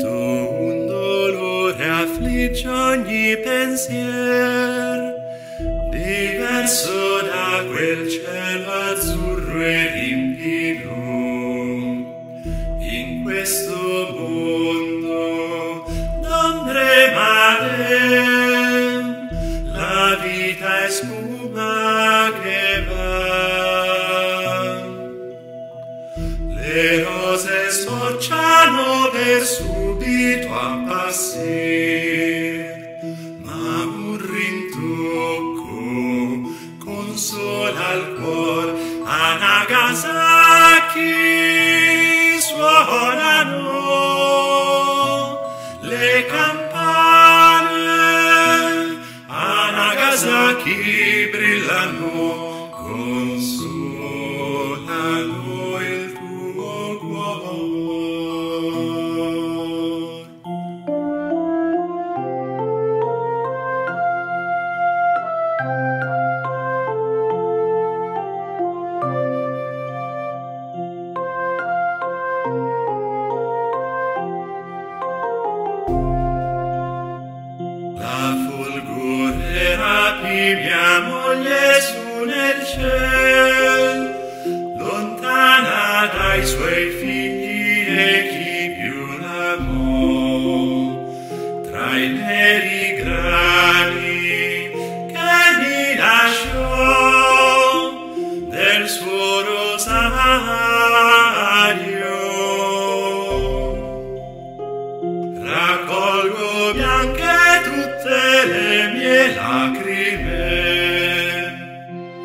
tu un dolore affligge ogni pensier, diverso da quel cielo azzurro e limpido. In questo mondo d'ombre male, la vita è spuma che va, le rose sbocciano del subito appassir, ma un rintocco consola il cuor. A Nagasaki suonano le campane, a Nagasaki brillano, consolano il tuo cuore. Mia moglie su nel ciel, lontana dai suoi figli e chi più l'amò, tra i neri grani che mi lasciò del suo rosario. Raccolgo bianche tutte le mie lacrime,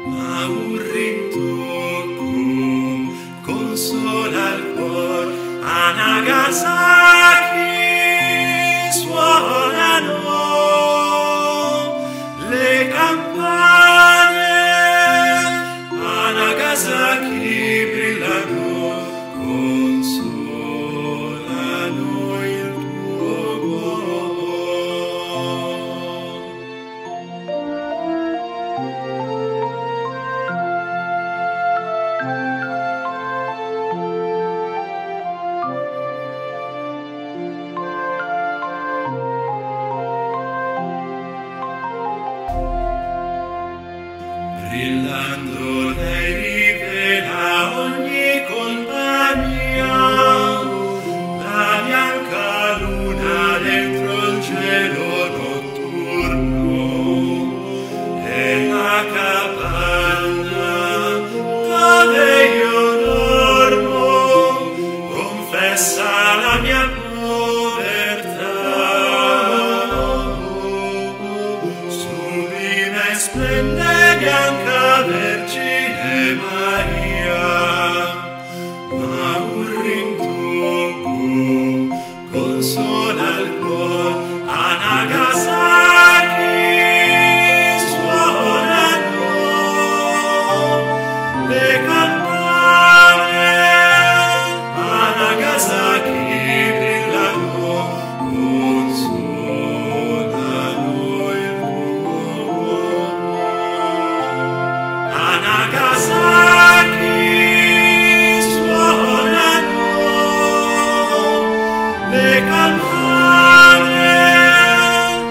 ma un rintocco consola il cuor. A Nagasaki suonano le campane, a Nagasaki brillano, consolano il tuo cuore. Brillando lei rivela ogni compagnia, la bianca luna dentro il cielo notturno, e la capanna dove io dormo confessa la mia povertà. Su di me splende Bianca Vergine Maria, ma un rintocco consola il cuore. A Nagasaki suonano le campane, a Nagasaki brillano, consolano il tuo. A Nagasaki suonano le campane,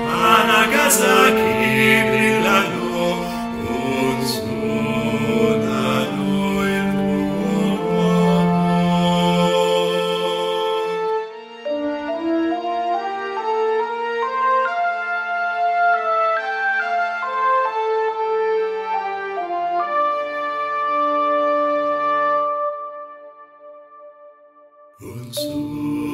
a Nagasaki brillano, consolano il tuo cuore. Consolano.